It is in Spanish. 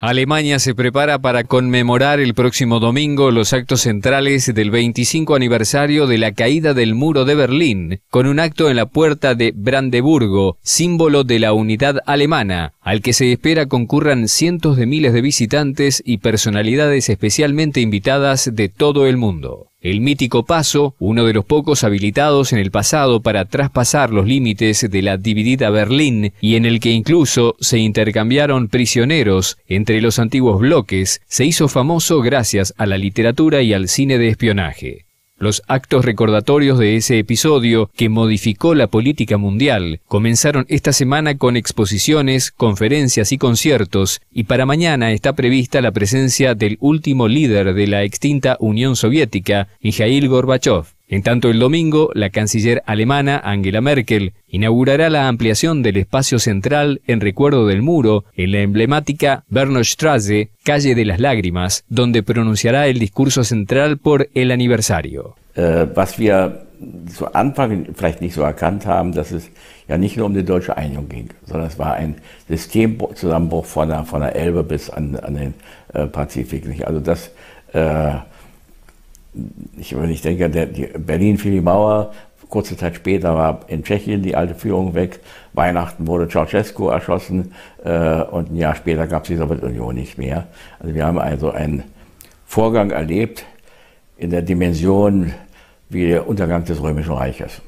Alemania se prepara para conmemorar el próximo domingo los actos centrales del 25 aniversario de la caída del Muro de Berlín, con un acto en la Puerta de Brandeburgo, símbolo de la unidad alemana, al que se espera concurran cientos de miles de visitantes y personalidades especialmente invitadas de todo el mundo. El mítico paso, uno de los pocos habilitados en el pasado para traspasar los límites de la dividida Berlín y en el que incluso se intercambiaron prisioneros entre los antiguos bloques, se hizo famoso gracias a la literatura y al cine de espionaje. Los actos recordatorios de ese episodio, que modificó la política mundial, comenzaron esta semana con exposiciones, conferencias y conciertos, y para mañana está prevista la presencia del último líder de la extinta Unión Soviética, Mijail Gorbachov. En tanto, el domingo, la canciller alemana Angela Merkel inaugurará la ampliación del espacio central en recuerdo del muro en la emblemática Bernauer Straße, calle de las lágrimas, donde pronunciará el discurso central por el aniversario. Was wir zu Anfang vielleicht nicht so erkannt haben, dass es ja nicht nur um die deutsche Einigung ging, sondern es war ein Systemzusammenbruch von der Elbe bis an den Pazifik. Also das Ich denke, Berlin fiel die Mauer, kurze Zeit später war in Tschechien die alte Führung weg, Weihnachten wurde Ceausescu erschossen und ein Jahr später gab es die Sowjetunion nicht mehr. Also wir haben also einen Vorgang erlebt in der Dimension wie der Untergang des Römischen Reiches.